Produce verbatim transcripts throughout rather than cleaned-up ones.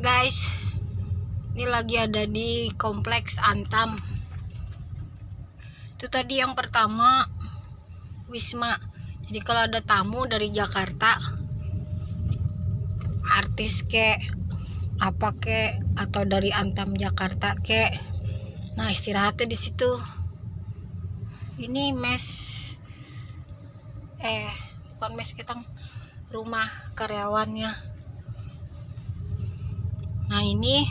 guys, ini lagi ada di kompleks Antam. Itu tadi yang pertama Wisma. Jadi kalau ada tamu dari Jakarta, artis kek, apa kek, atau dari Antam Jakarta kek, nah istirahatnya di situ. Ini mes, eh bukan mes, kita rumah karyawannya. Nah ini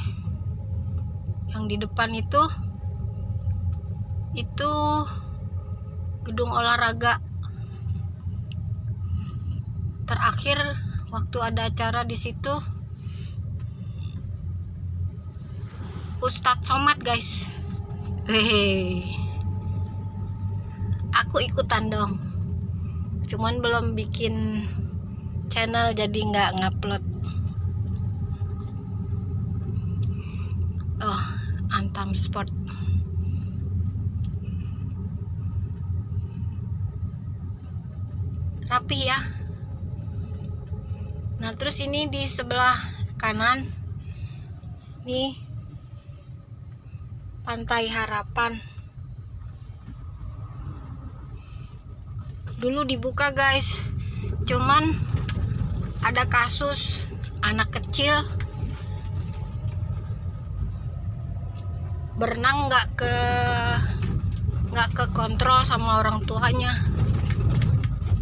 yang di depan itu itu gedung olahraga. Terakhir waktu ada acara di situ Ustadz Somad, guys. Hehehe. Aku ikutan dong. Cuman belum bikin channel jadi nggak ngupload. Oh, Antam Sport. Rapi ya. Nah, terus ini di sebelah kanan. Nih Pantai Harapan. Dulu dibuka, guys. Cuman ada kasus anak kecil berenang nggak ke nggak ke kontrol sama orang tuanya,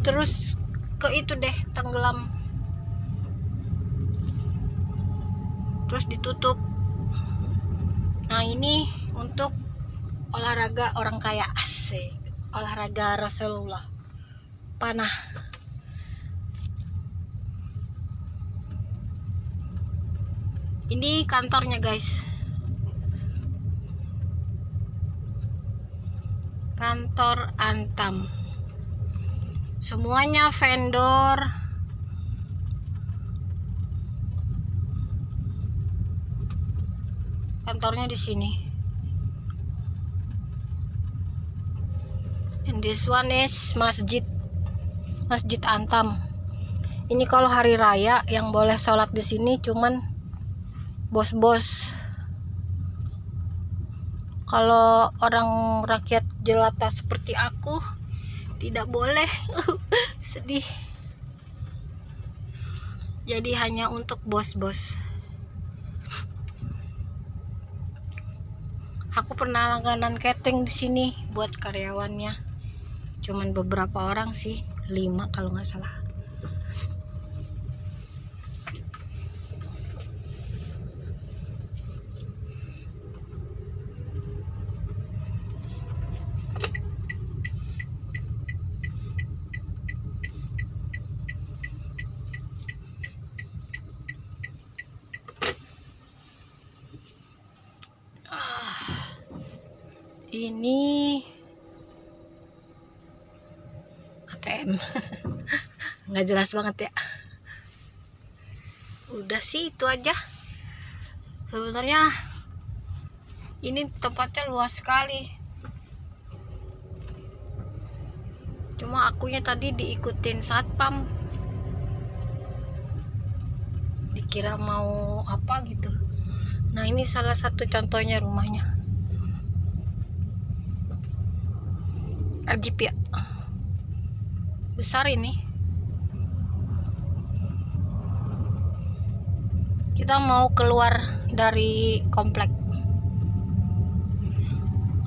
terus ke itu deh tenggelam, terus ditutup. Nah ini untuk olahraga orang kaya, asik, olahraga Rasulullah, panah. Ini kantornya, guys. Kantor Antam, semuanya vendor. Kantornya di sini. And this one is Masjid Masjid Antam. Ini kalau hari raya yang boleh sholat di sini cuman bos-bos. Kalau orang rakyat jelata seperti aku tidak boleh. Sedih. Jadi hanya untuk bos-bos. Aku pernah langganan catering di sini buat karyawannya. Cuman beberapa orang sih, lima kalau nggak salah. Ini A T M nggak jelas banget ya. Udah sih itu aja sebenarnya. Ini tempatnya luas sekali, cuma akunya tadi diikutin satpam, dikira mau apa gitu. Nah ini salah satu contohnya rumahnya. Ajib ya, besar ini. Kita mau keluar dari komplek.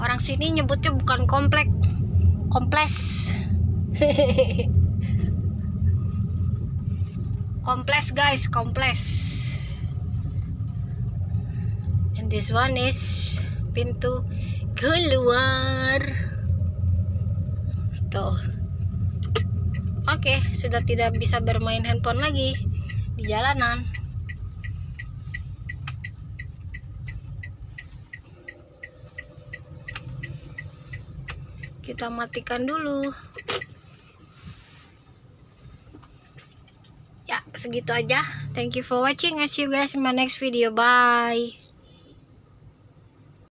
Orang sini nyebutnya bukan komplek, kompleks. Kompleks, guys, kompleks. And this one is pintu keluar. Tuh. Oke, sudah tidak bisa bermain handphone lagi di jalanan. Kita matikan dulu. Ya, segitu aja. Thank you for watching. I see you guys in my next video. Bye.